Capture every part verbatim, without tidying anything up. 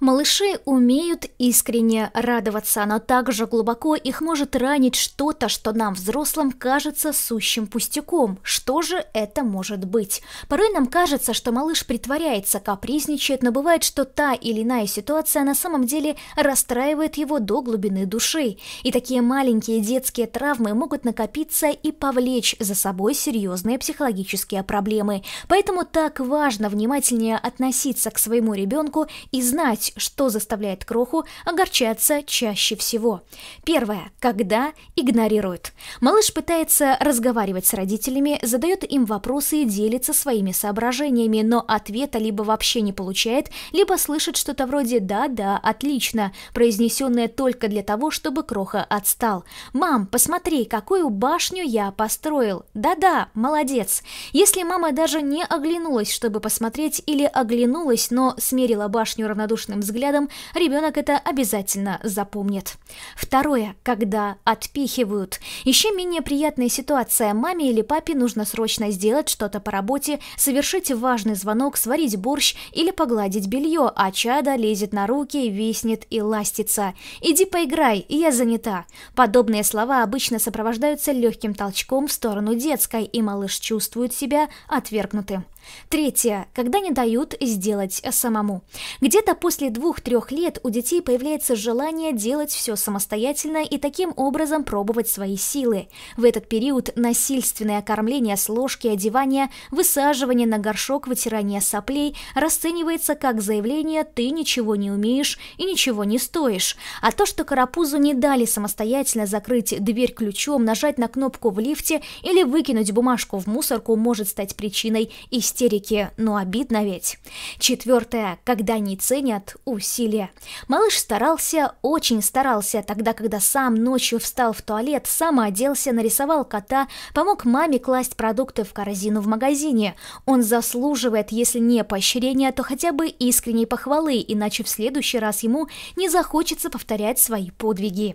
Малыши умеют искренне радоваться, но также глубоко их может ранить что-то, что нам, взрослым, кажется сущим пустяком. Что же это может быть? Порой нам кажется, что малыш притворяется, капризничает, но бывает, что та или иная ситуация на самом деле расстраивает его до глубины души. И такие маленькие детские травмы могут накопиться и повлечь за собой серьезные психологические проблемы. Поэтому так важно внимательнее относиться к своему ребенку и знать, что заставляет кроху огорчаться чаще всего. Первое. Когда игнорируют. Малыш пытается разговаривать с родителями, задает им вопросы и делится своими соображениями, но ответа либо вообще не получает, либо слышит что-то вроде «да-да, отлично», произнесенное только для того, чтобы кроха отстал. «Мам, посмотри, какую башню я построил! Да-да, молодец!» Если мама даже не оглянулась, чтобы посмотреть, или оглянулась, но смерила башню равнодушно взглядом, ребенок это обязательно запомнит. Второе. Когда отпихивают. Еще менее приятная ситуация. Маме или папе нужно срочно сделать что-то по работе, совершить важный звонок, сварить борщ или погладить белье, а чадо лезет на руки, виснет и ластится. «Иди поиграй, я занята». Подобные слова обычно сопровождаются легким толчком в сторону детской, и малыш чувствует себя отвергнутым. Третье. Когда не дают сделать самому. Где-то после двух-трех лет у детей появляется желание делать все самостоятельно и таким образом пробовать свои силы. В этот период насильственное кормление с ложки, одевание, высаживание на горшок, вытирание соплей расценивается как заявление «ты ничего не умеешь и ничего не стоишь». А то, что карапузу не дали самостоятельно закрыть дверь ключом, нажать на кнопку в лифте или выкинуть бумажку в мусорку, может стать причиной истерики. Истерики, но обидно ведь. Четвертое. Когда не ценят усилия. Малыш старался, очень старался, тогда, когда сам ночью встал в туалет, сам оделся, нарисовал кота, помог маме класть продукты в корзину в магазине. Он заслуживает, если не поощрения, то хотя бы искренней похвалы, иначе в следующий раз ему не захочется повторять свои подвиги.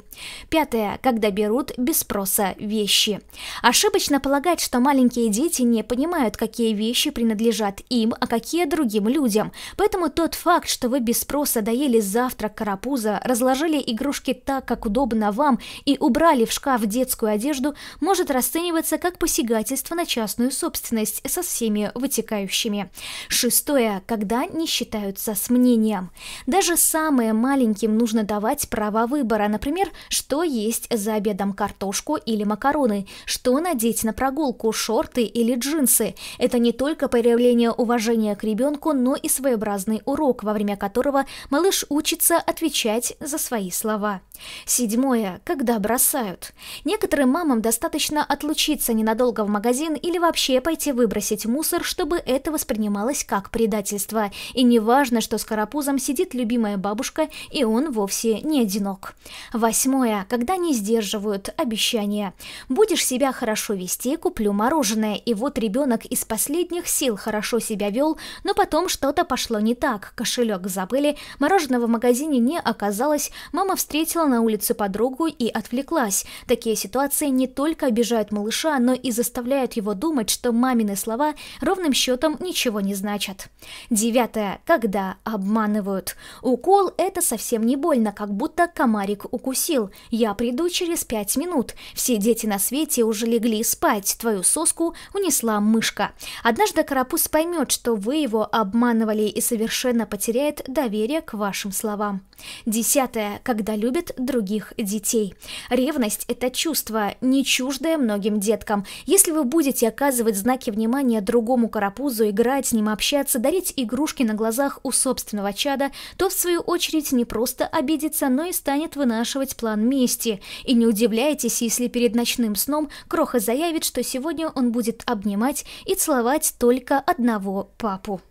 Пятое. Когда берут без спроса вещи. Ошибочно полагать, что маленькие дети не понимают, какие вещи принадлежат принадлежат им, а какие другим людям. Поэтому тот факт, что вы без спроса доели завтрак карапуза, разложили игрушки так, как удобно вам, и убрали в шкаф детскую одежду, может расцениваться как посягательство на частную собственность со всеми вытекающими. Шестое. Когда не считаются с мнением. Даже самым маленьким нужно давать право выбора. Например, что есть за обедом: картошку или макароны, что надеть на прогулку: шорты или джинсы. Это не только по проявление уважения к ребенку, но и своеобразный урок, во время которого малыш учится отвечать за свои слова. Седьмое. Когда бросают. Некоторым мамам достаточно отлучиться ненадолго в магазин или вообще пойти выбросить мусор, чтобы это воспринималось как предательство. И не важно, что с карапузом сидит любимая бабушка, и он вовсе не одинок. Восьмое. Когда не сдерживают обещания. «Будешь себя хорошо вести, куплю мороженое», и вот ребенок из последних сил хорошо себя вел, но потом что-то пошло не так. Кошелек забыли, мороженого в магазине не оказалось, мама встретила на улице подругу и отвлеклась. Такие ситуации не только обижают малыша, но и заставляют его думать, что мамины слова ровным счетом ничего не значат. Девятое. Когда обманывают. Укол – это совсем не больно, как будто комарик укусил. «Я приду через пять минут. Все дети на свете уже легли спать. Твою соску унесла мышка». Однажды карапуз Карапуз поймет, что вы его обманывали, и совершенно потеряет доверие к вашим словам. Десятое. Когда любят других детей. Ревность – это чувство, не чуждое многим деткам. Если вы будете оказывать знаки внимания другому карапузу, играть с ним, общаться, дарить игрушки на глазах у собственного чада, то, в свою очередь, не просто обидится, но и станет вынашивать план мести. И не удивляйтесь, если перед ночным сном кроха заявит, что сегодня он будет обнимать и целовать только одного папу.